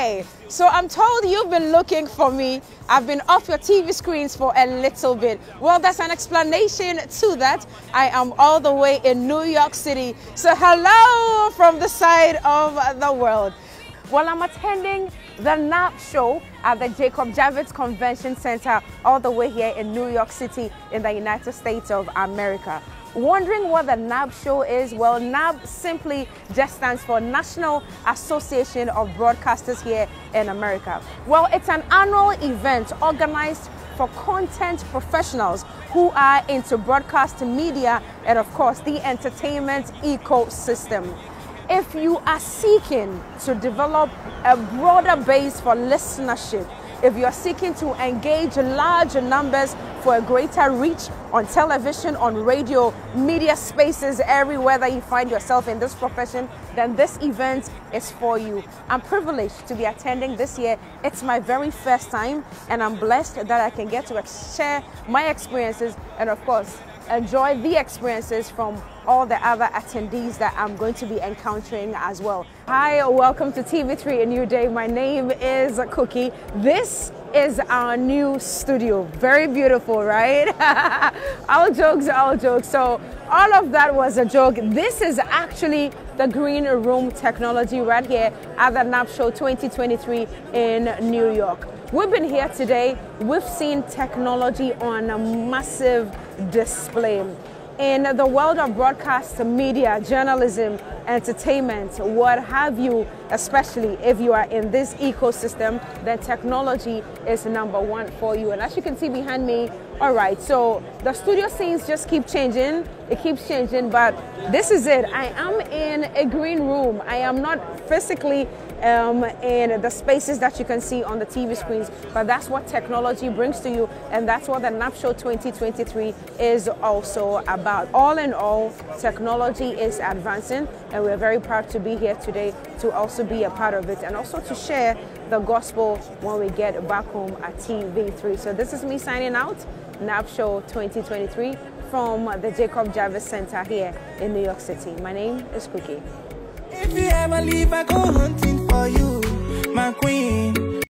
Hi, so I'm told you've been looking for me. I've been off your TV screens for a little bit. Well, there's an explanation to that. I am all the way in New York City. So hello from the side of the world. Well, I'm attending the NAB Show at the Jacob Javits Convention Center all the way here in New York City in the United States of America. Wondering what the NAB Show is? Well, NAB simply just stands for National Association of Broadcasters here in America. Well, it's an annual event organized for content professionals who are into broadcast media and, of course, the entertainment ecosystem. If you are seeking to develop a broader base for listenership, if you're seeking to engage larger numbers for a greater reach on television, on radio, media spaces, everywhere that you find yourself in this profession, then this event is for you. I'm privileged to be attending this year. It's my very first time, and I'm blessed that I can get to share my experiences and, of course, enjoy the experiences from all the other attendees that I'm going to be encountering as well. Hi, welcome to TV3 A New Day. My name is Cookie. This is our new studio. Very beautiful, right? All jokes, all jokes. So all of that was a joke. This is actually the green room technology right here at the NAB Show 2023 in New York. We've been here today. We've seen technology on a massive display. In the world of broadcast media, journalism, entertainment, what have you, especially if you are in this ecosystem, then technology is number one for you. And as you can see behind me, all right, so the studio scenes just keep changing. It keeps changing, but this is it. I am in a green room. I am not physically in the spaces that you can see on the TV screens, but that's what technology brings to you, and that's what the NAB Show 2023 is also about. All in all, technology is advancing, and we're very proud to be here today to also be a part of it and also to share the gospel when we get back home at TV3. So this is me signing out, NAB Show 2023 from the Jacob Javits Center here in New York City. My name is Cookie. If you ever leave, I go hunting for you, my queen.